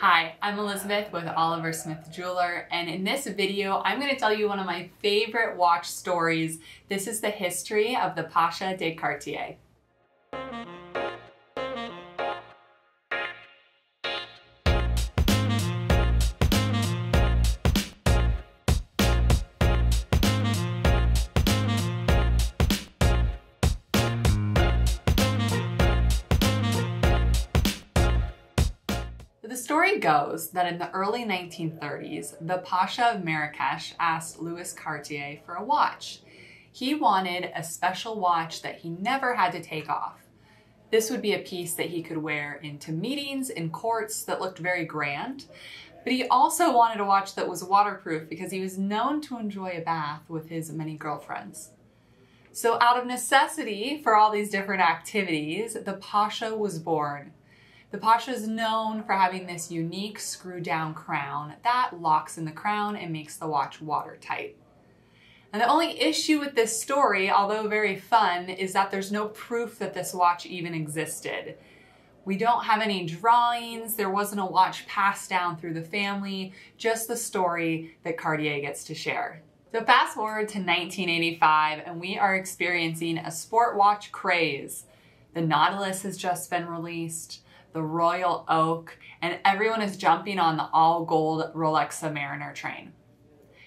Hi, I'm Elizabeth with Oliver Smith Jeweler, and in this video, I'm going to tell you one of my favorite watch stories. This is the history of the Pasha de Cartier. The story goes that in the early 1930s, the Pasha of Marrakesh asked Louis Cartier for a watch. He wanted a special watch that he never had to take off. This would be a piece that he could wear into meetings and courts that looked very grand, but he also wanted a watch that was waterproof because he was known to enjoy a bath with his many girlfriends. So out of necessity for all these different activities, the Pasha was born. The Pasha is known for having this unique screw-down crown that locks in the crown and makes the watch watertight. And the only issue with this story, although very fun, is that there's no proof that this watch even existed. We don't have any drawings, there wasn't a watch passed down through the family, just the story that Cartier gets to share. So fast forward to 1985 and we are experiencing a sport watch craze. The Nautilus has just been released. The Royal Oak, and everyone is jumping on the all-gold Rolex Submariner train.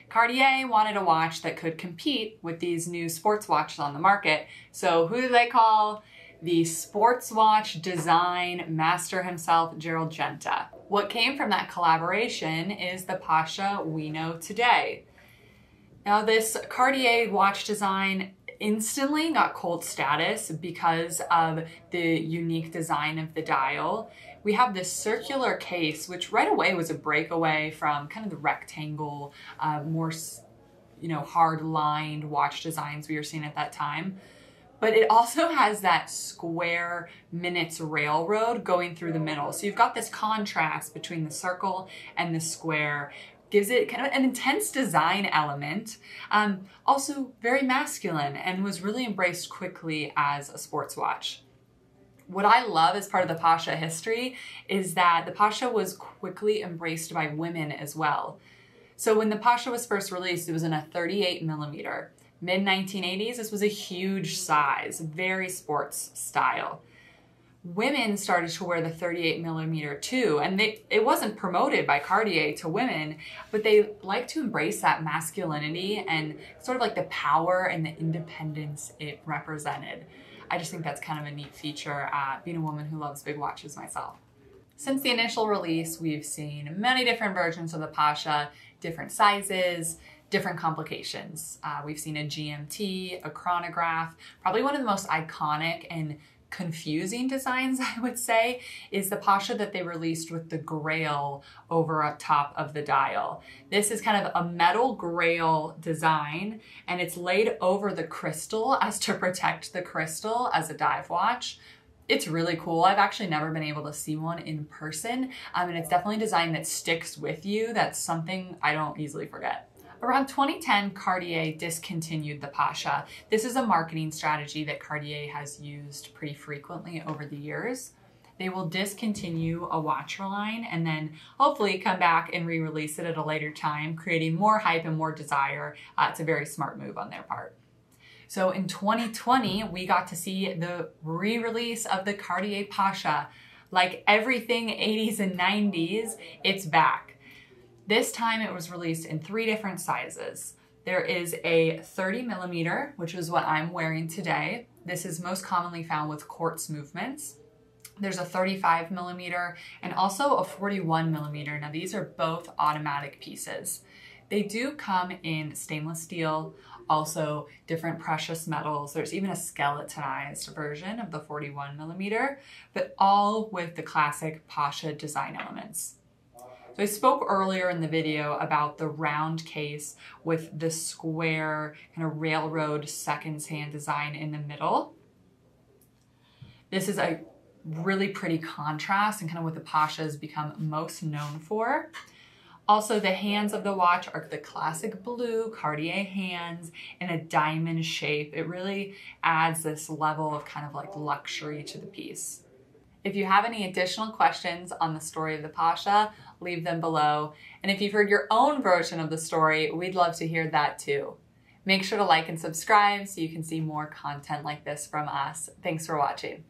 Cartier wanted a watch that could compete with these new sports watches on the market, so who do they call? The sports watch design master himself, Gerald Genta. What came from that collaboration is the Pasha we know today. Now this Cartier watch design instantly got cult status because of the unique design of the dial. We have this circular case, which right away was a breakaway from kind of the rectangle, more, hard lined watch designs we were seeing at that time. But it also has that square minutes railroad going through the middle. So you've got this contrast between the circle and the square. Gives it kind of an intense design element, also very masculine, and was really embraced quickly as a sports watch. What I love as part of the Pasha history is that the Pasha was quickly embraced by women as well. So when the Pasha was first released, it was in a 38 millimeter. Mid-1980s, this was a huge size, very sports style. Women started to wear the 38 millimeter too, and it wasn't promoted by Cartier to women, but they like to embrace that masculinity and sort of like the power and the independence it represented. I just think that's kind of a neat feature, being a woman who loves big watches myself. Since the initial release, we've seen many different versions of the Pasha, different sizes, different complications. We've seen a GMT, a chronograph, probably one of the most iconic and confusing designs, I would say, is the Pasha that they released with the grail over on top of the dial. This is kind of a metal grail design, and it's laid over the crystal as to protect the crystal as a dive watch. It's really cool. I've actually never been able to see one in person, and it's definitely a design that sticks with you. That's something I don't easily forget. Around 2010, Cartier discontinued the Pasha. This is a marketing strategy that Cartier has used pretty frequently over the years. They will discontinue a watch line and then hopefully come back and re-release it at a later time, creating more hype and more desire. It's a very smart move on their part. So in 2020, we got to see the re-release of the Cartier Pasha. Like everything 80s and 90s, it's back. This time it was released in three different sizes. There is a 30 millimeter, which is what I'm wearing today. This is most commonly found with quartz movements. There's a 35 millimeter and also a 41 millimeter. Now these are both automatic pieces. They do come in stainless steel, also different precious metals. There's even a skeletonized version of the 41 millimeter, but all with the classic Pasha design elements. So I spoke earlier in the video about the round case with the square kind of railroad seconds hand design in the middle. This is a really pretty contrast and kind of what the Pasha has become most known for. Also, the hands of the watch are the classic blue Cartier hands in a diamond shape. It really adds this level of kind of like luxury to the piece. If you have any additional questions on the story of the Pasha, leave them below. And if you've heard your own version of the story, we'd love to hear that too. Make sure to like and subscribe so you can see more content like this from us. Thanks for watching.